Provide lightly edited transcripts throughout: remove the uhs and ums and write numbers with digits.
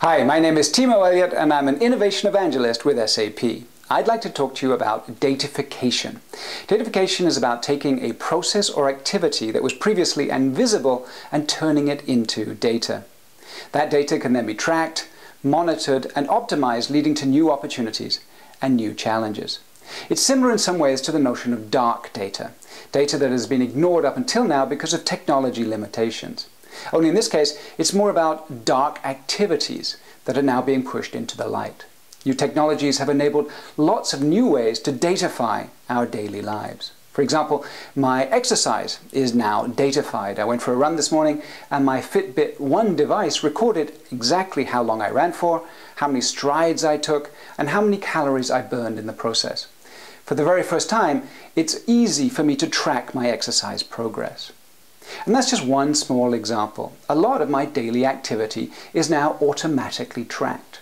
Hi, my name is Timo Elliott and I'm an innovation evangelist with SAP. I'd like to talk to you about datification. Datification is about taking a process or activity that was previously invisible and turning it into data. That data can then be tracked, monitored and optimized, leading to new opportunities and new challenges. It's similar in some ways to the notion of dark data, data that has been ignored up until now because of technology limitations. Only in this case, it's more about dark activities that are now being pushed into the light. New technologies have enabled lots of new ways to datify our daily lives. For example, my exercise is now datified. I went for a run this morning and my Fitbit One device recorded exactly how long I ran for, how many strides I took, and how many calories I burned in the process. For the very first time, it's easy for me to track my exercise progress. And that's just one small example. A lot of my daily activity is now automatically tracked.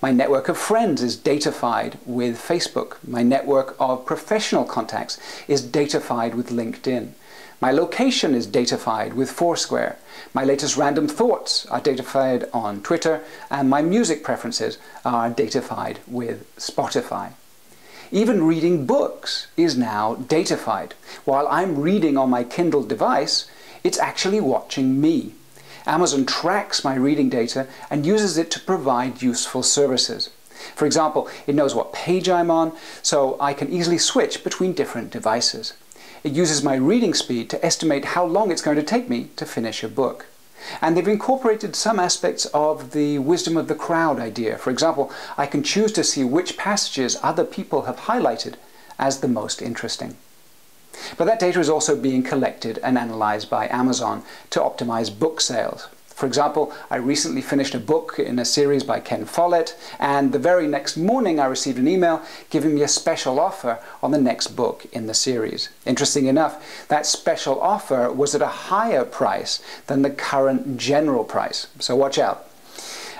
My network of friends is datified with Facebook. My network of professional contacts is datified with LinkedIn. My location is datified with Foursquare. My latest random thoughts are datified on Twitter, and my music preferences are datified with Spotify. Even reading books is now datified. While I'm reading on my Kindle device, it's actually watching me. Amazon tracks my reading data and uses it to provide useful services. For example, it knows what page I'm on, so I can easily switch between different devices. It uses my reading speed to estimate how long it's going to take me to finish a book. And they've incorporated some aspects of the wisdom of the crowd idea. For example, I can choose to see which passages other people have highlighted as the most interesting. But that data is also being collected and analyzed by Amazon to optimize book sales. For example, I recently finished a book in a series by Ken Follett, and the very next morning I received an email giving me a special offer on the next book in the series. Interesting enough, that special offer was at a higher price than the current general price, so watch out.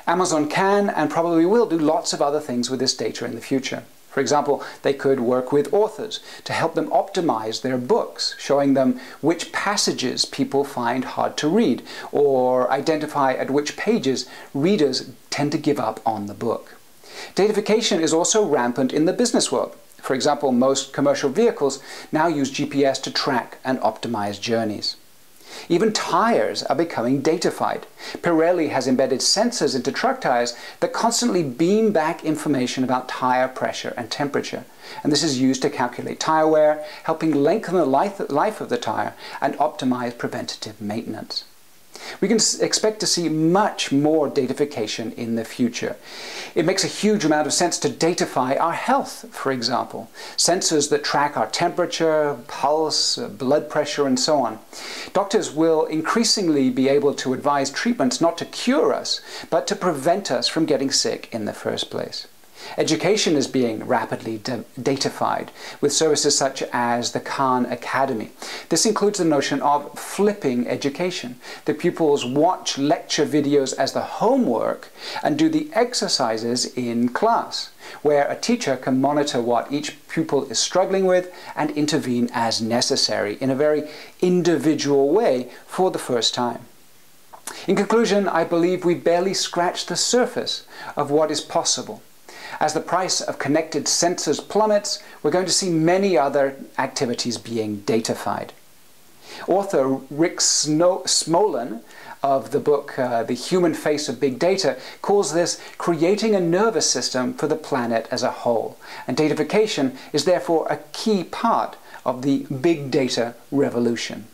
Amazon can and probably will do lots of other things with this data in the future. For example, they could work with authors to help them optimize their books, showing them which passages people find hard to read, or identify at which pages readers tend to give up on the book. Datification is also rampant in the business world. For example, most commercial vehicles now use GPS to track and optimize journeys. Even tires are becoming datified. Pirelli has embedded sensors into truck tires that constantly beam back information about tire pressure and temperature. And this is used to calculate tire wear, helping lengthen the life of the tire and optimize preventative maintenance. We can expect to see much more datification in the future. It makes a huge amount of sense to datify our health, for example. Sensors that track our temperature, pulse, blood pressure, and so on. Doctors will increasingly be able to advise treatments not to cure us, but to prevent us from getting sick in the first place. Education is being rapidly datified with services such as the Khan Academy. This includes the notion of flipping education. The pupils watch lecture videos as the homework and do the exercises in class, where a teacher can monitor what each pupil is struggling with and intervene as necessary in a very individual way for the first time. In conclusion, I believe we barely scratched the surface of what is possible. As the price of connected sensors plummets, we're going to see many other activities being datified. Author Rick Smolan of the book The Human Face of Big Data calls this creating a nervous system for the planet as a whole. And datification is therefore a key part of the big data revolution.